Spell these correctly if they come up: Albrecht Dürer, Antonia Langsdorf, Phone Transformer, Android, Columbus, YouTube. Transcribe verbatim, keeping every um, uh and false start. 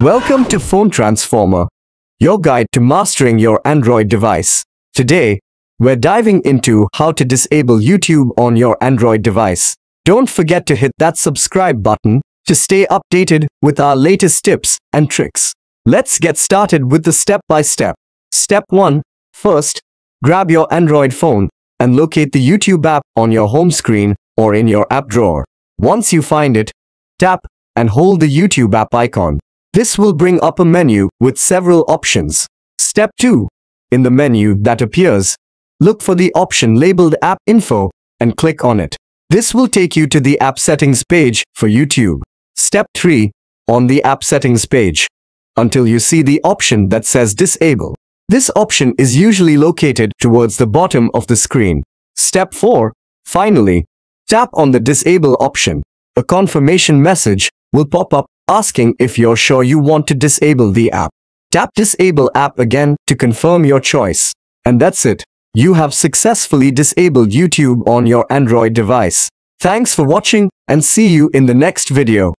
Welcome to Phone Transformer, your guide to mastering your Android device. Today, we're diving into how to disable YouTube on your Android device. Don't forget to hit that subscribe button to stay updated with our latest tips and tricks. Let's get started with the step-by-step. Step one. First, grab your Android phone and locate the YouTube app on your home screen or in your app drawer. Once you find it, tap and hold the YouTube app icon. This will bring up a menu with several options. Step two. In the menu that appears, look for the option labeled App Info and click on it. This will take you to the App Settings page for YouTube. Step three. On the App Settings page, until you see the option that says Disable. This option is usually located towards the bottom of the screen. Step four. Finally, tap on the Disable option. A confirmation message will pop up asking if you're sure you want to disable the app. Tap Disable App again to confirm your choice. And that's it. You have successfully disabled YouTube on your Android device. Thanks for watching and see you in the next video.